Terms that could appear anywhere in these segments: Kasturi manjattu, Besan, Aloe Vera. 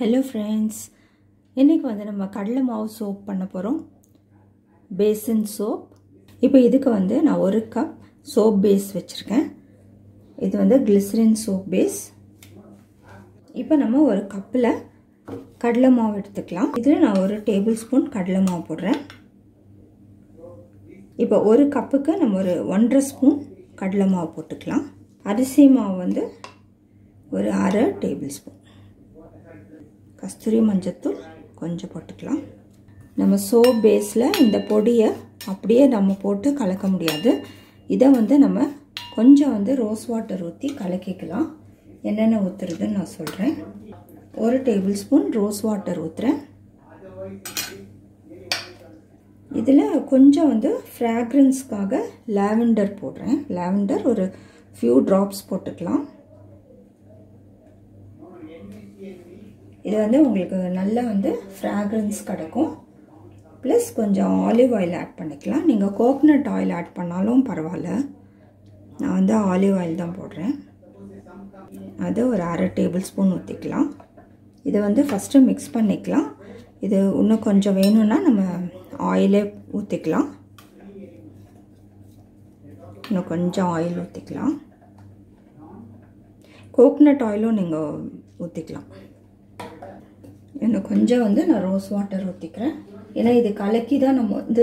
Hello friends, இன்னைக்கு வந்து நம்ம கடலை மாவு சோப் பண்ண போறோம். பேசன் சோப். இப்போ இதுக்கு வந்து நான் 1 கப் சோப் பேஸ் வெச்சிருக்கேன். இது வந்து கிளிசரின் சோப் பேஸ். இப்போ நம்ம ஒரு கப்ல கடலை மாவு எடுத்துக்கலாம். இதுல நான் 1 டேபிள்ஸ்பூன் கடலை மாவு போடுறேன். இப்போ ஒரு கப்புக்கு நம்ம ஒரு 1/2 ஸ்பூன் கடலை மாவு போட்டுக்கலாம். அரிசி மாவு வந்து ஒரு 1/2 டேபிள்ஸ்பூன். Kasturi manjattu கொஞ்சம் போட்டுக்கலாம். நம்ம சோப் பேஸ்ல இந்த பொடியை அப்படியே நம்ம போட்டு கலக்க முடியாது. இத வந்து நம்ம கொஞ்சம் வந்து ரோஸ் வாட்டர் ஊத்தி கலக்கிக்கலாம். என்னென்ன ஊத்துறதுன்னு நான் சொல்றேன். 1 டேபிள்ஸ்பூன் ரோஸ் வாட்டர் ஊத்துறேன். இதுல கொஞ்சம் வந்து ஃபிராக்ரன்ஸ்காக லாவெண்டர் போடுறேன். லாவெண்டர் ஒரு few drops போட்டுக்கலாம். இது வந்து உங்களுக்கு நல்ல வந்து ஃபிராக்ரன்ஸ் கிடைக்கும். ப்ளஸ் கொஞ்சம் ஆலிவ் ஆயில் ஆட் பண்ணிக்கலாம். நீங்க கோகனட் ஆயில் ஆட் பண்ணாலும் பரவாயில்லை. நான் வந்து ஆலிவ் ஆயில் தான் போடுறேன். அது ஒரு 1/2 டேபிள்ஸ்பூன் ஊத்திக்கலாம். இது வந்து ஃபர்ஸ்ட் மிக்ஸ் பண்ணிக்கலாம். இது இன்னும் கொஞ்சம் வேணும்னா நம்ம ஆயிலே ஊத்திக்கலாம். இன்னும் கொஞ்சம் ஆயில் ஊத்திக்கலாம். கோகனட் ஆயிலும் நீங்க ஊத்திக்கலாம். இன்னும் கொஞ்சம் வந்து நான் ரோஸ் வாட்டர் ஊற்றிக்கிறேன். ஏன்னா இது கலக்கி தான் நம்ம வந்து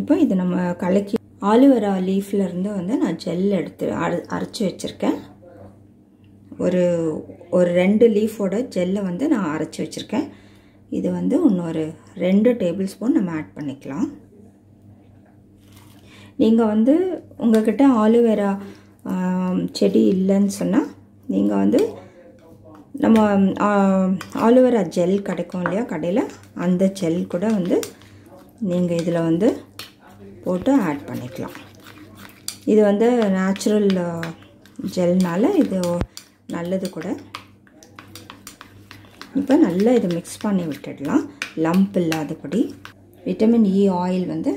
இப்போ இது நம்ம கலக்கி ஆலிவேரா லீஃப்ல இருந்து வந்து நான் ஜெல் எடுத்து அரைச்சி வச்சிருக்கேன். ஒரு 2 லீஃபோட ஜெல்லை வந்து நான் அரைச்சி வச்சிருக்கேன். இது வந்து இன்னொரு 2 டேபிள் ஸ்பூன் நம்ம ஆட் பண்ணிக்கலாம். நீங்கள் வந்து உங்ககிட்ட ஆலோவேரா செடி இல்லைன்னு சொன்னால் நீங்கள் வந்து நம்ம ஆலோவேரா ஜெல் கிடைக்கும் இல்லையா கடையில், அந்த ஜெல் கூட வந்து நீங்கள் இதில் வந்து போட்டு ஆட் பண்ணிக்கலாம். இது வந்து நேச்சுரல் ஜெல்னால் இது நல்லது கூட. இப்போ நல்லா இதை மிக்ஸ் பண்ணி விட்டுடலாம். லம்ப் இல்லாதபடி விட்டமின் E ஆயில் வந்து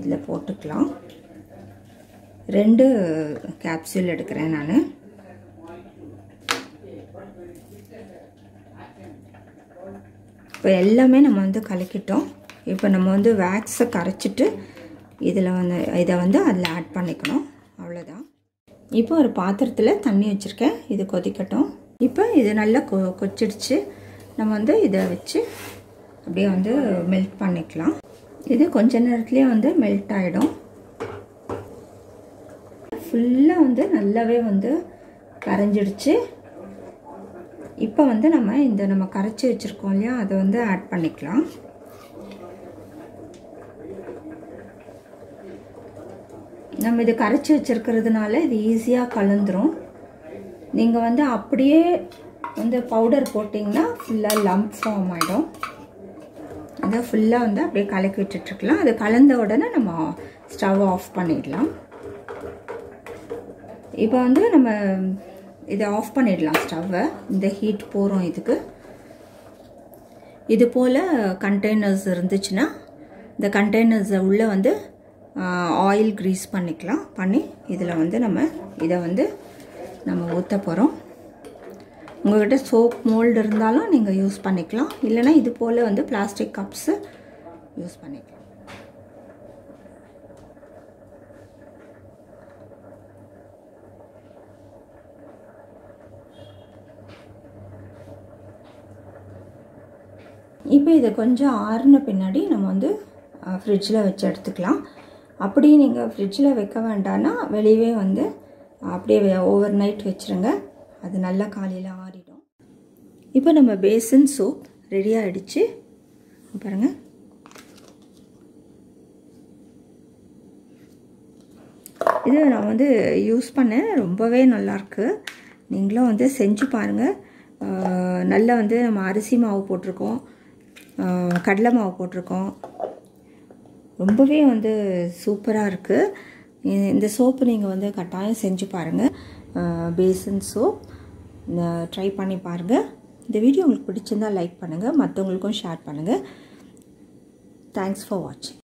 இதில் போட்டுக்கலாம். 2 கேப்சூல் எடுக்கிறேன் நான். இப்போ எல்லாமே நம்ம வந்து கலக்கிட்டோம். இப்போ நம்ம வந்து வேக்ஸை கரைச்சிட்டு இதை வந்து அதில் ஆட் பண்ணிக்கணும், அவ்வளோதான். இப்போ ஒரு பாத்திரத்தில் தண்ணி வச்சுருக்கேன். இது கொதிக்கட்டும். இப்போ இது நல்லா கொச்சிடுச்சு. நம்ம வந்து இதை வச்சு அப்படியே வந்து மெல்ட் பண்ணிக்கலாம். இது கொஞ்ச நேரத்துலேயே வந்து மெல்ட் ஆகிடும். ஃபுல்லாக வந்து நல்லாவே வந்து கரைஞ்சிடுச்சு. இப்போ வந்து நம்ம கரைச்சி வச்சுருக்கோம் இல்லையா, அதை வந்து ஆட் பண்ணிக்கலாம். நம்ம இது கரைச்சி வச்சுருக்கிறதுனால இது ஈஸியாக கலந்துரும். நீங்கள் வந்து அப்படியே வந்து பவுடர் போட்டிங்கன்னா ஃபுல்லாக லம்ப் ஃபார்ம் ஆகிடும். அதை ஃபுல்லாக வந்து அப்படியே கலக்கி விட்டுட்டுருக்கலாம். அது கலந்த உடனே நம்ம ஸ்டவ் ஆஃப் பண்ணிடலாம். இப்போ வந்து நம்ம இதை ஆஃப் பண்ணிடலாம் ஸ்டவ்வை. இந்த ஹீட் போகிறோம் இதுக்கு. இது போல் கண்டெய்னர்ஸ் இருந்துச்சுன்னா இந்த கண்டெய்னர்ஸை உள்ளே வந்து ஆயில் க்ரீஸ் பண்ணிக்கலாம். பண்ணி இதில் வந்து நம்ம இதை வந்து நம்ம ஊற்ற போகிறோம். உங்கள்கிட்ட சோப் மோல்டு இருந்தாலும் நீங்கள் யூஸ் பண்ணிக்கலாம். இல்லைனா இது போல் வந்து பிளாஸ்டிக் கப்ஸு யூஸ் பண்ணிக்கலாம். இப்போ இதை கொஞ்சம் ஆறின பின்னாடி நம்ம வந்து ஃப்ரிட்ஜில் வச்சு எடுத்துக்கலாம். அப்படி நீங்கள் ஃப்ரிட்ஜில் வைக்க வேண்டாம்னா வெளியவே வந்து அப்படியே ஓவர் நைட் வச்சுருங்க. அது நல்லா காலையில் ஆறிடும். இப்போ நம்ம பேசன் சோப் ரெடி ஆகிடுச்சு பாருங்கள். இது நான் வந்து யூஸ் பண்ணேன். ரொம்பவே நல்லாயிருக்கு. நீங்களும் வந்து செஞ்சு பாருங்கள். நல்லா வந்து நம்ம அரிசி மாவு போட்டிருக்கோம், கடலை மாவு போட்டிருக்கோம். ரொம்பவே வந்து சூப்பராக இருக்குது. இந்த சோப்பு நீங்கள் வந்து கட்டாயம் செஞ்சு பாருங்கள். பேசன் சோப் ட்ரை பண்ணி பாருங்கள். இந்த வீடியோ உங்களுக்கு பிடிச்சிருந்தால் லைக் பண்ணுங்கள், மற்றவங்களுக்கும் ஷேர் பண்ணுங்கள். தேங்க்ஸ் ஃபார் வாட்சிங்.